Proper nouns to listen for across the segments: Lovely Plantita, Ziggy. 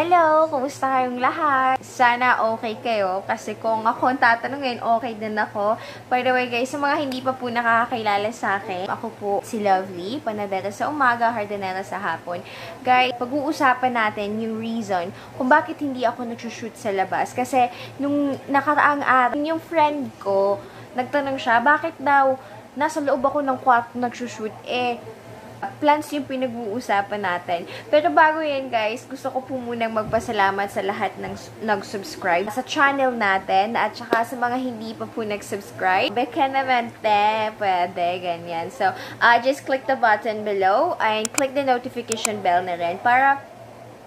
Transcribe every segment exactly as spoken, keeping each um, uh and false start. Hello! Kumusta kayong lahat? Sana okay kayo kasi kung ako ang tatanungin, okay din ako. By the way guys, sa mga hindi pa po nakakakilala sa akin, ako po si Lovely, Panadera sa umaga, Hardenera sa hapon. Guys, pag-uusapan natin yung reason kung bakit hindi ako nagsushoot sa labas. Kasi nung nakaraang araw, yung friend ko, nagtanong siya, bakit daw nasa loob ako ng kwarto nagsushoot? Eh, plans yung pinag-uusapan natin. Pero bago yan guys, gusto ko po munang magpasalamat sa lahat ng nag-subscribe sa channel natin at saka sa mga hindi pa po nag-subscribe. Baka naman te, pwede, ganyan. So, uh, just click the button below and click the notification bell na rin para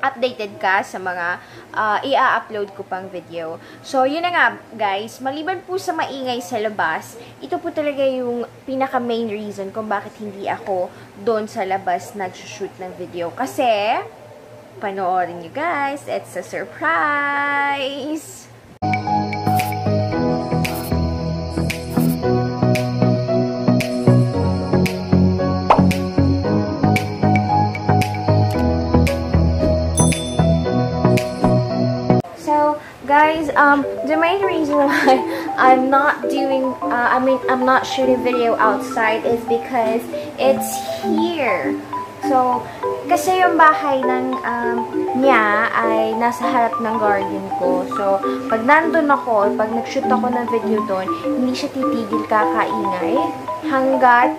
updated ka sa mga uh, i-upload ko pang video. So, yun na nga, guys. Maliban po sa maingay sa labas, ito po talaga yung pinaka-main reason kung bakit hindi ako doon sa labas nag-shoot ng video. Kasi, panoorin nyo guys, it's a surprise! Guys, um, the main reason why I'm not doing, uh, I mean, I'm not shooting video outside is because it's here. So, kasi yung bahay ng, um, niya ay nasa harap ng garden ko. So, pag nandun ako, pag nag-shoot ako ng video doon, hindi siya titigil kakaingay hanggat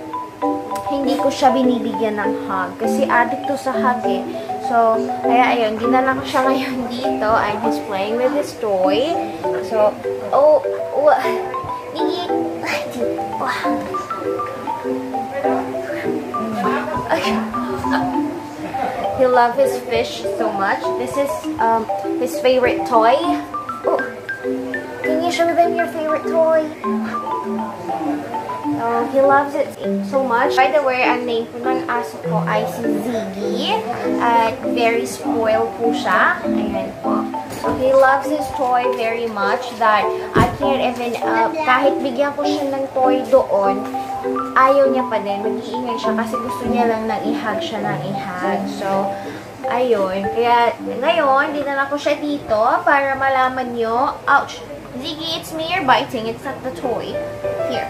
hindi ko siya binibigyan ng hug. Kasi addict to sa hug eh. So, kaya ayun, dinala ko siya ngayon dito. I'm just playing with his toy. So, oh, wah, Ziggy, wah, okay. He loves his fish so much. This is um his favorite toy. Oh, can you show them your favorite toy? Oh, he loves it so much. By the way, ang name po ng aso ko ay si Ziggy. At very spoiled po siya. Ayan po. So, he loves his toy very much that I can't even, uh, kahit bigyan ko siya ng toy doon, ayaw niya pa din. Mag-iingay siya kasi gusto niya lang nang ihag siya nang ihag. So, ayun. Kaya, ngayon, dinala ko siya dito para malaman nyo. Ouch! Ziggy, it's me you're biting. It's not the toy. Here.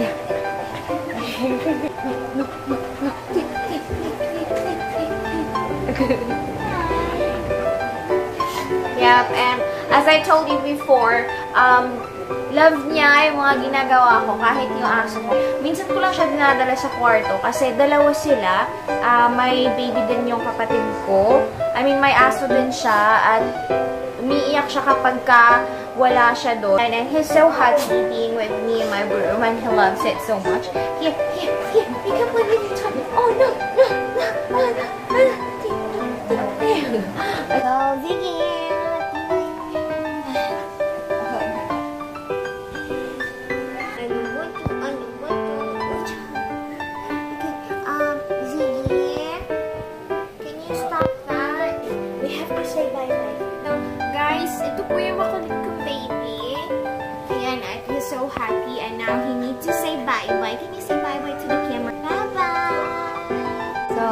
Yep, and as I told you before, um, love niya yung mga ginagawa ko, kahit yung aso ko. Minsan ko lang siya dinadala sa kwarto kasi dalawa sila. Uh, may baby din yung kapatid ko. I mean, may aso din siya at umiiyak siya kapag ka wala siya doon. And, and he's so happy being with me in my room and he loves it so much. Here, here, here. You can play with your toy. Oh, no, no, no, no, no, no, no. So, Ziggy. Um, Ziggy, can you stop that? We have to say bye-bye. So, guys, ito po yung makulit ko baby. Ayan, and he's so happy and now he needs to say bye-bye. Can you say bye-bye to the camera? Bye-bye! So,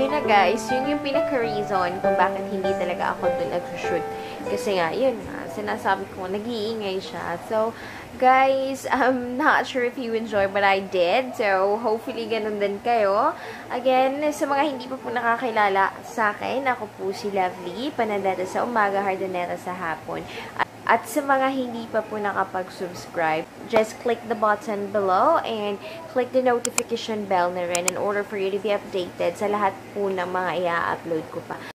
yun na guys. Yun yung pinaka-reason kung bakit hindi talaga ako doon nag-shoot. Kasi nga, yun na. Sinasabi ko, nag-iingay siya. So, guys, I'm not sure if you enjoy but I did. So, hopefully, ganun din kayo. Again, sa mga hindi pa po nakakilala sa akin, ako po si Lovely, Panadera sa umaga, Hardenera sa hapon. At sa mga hindi pa po nakapag-subscribe, just click the button below and click the notification bell na rin in order for you to be updated sa lahat po ng mga i-upload ko pa.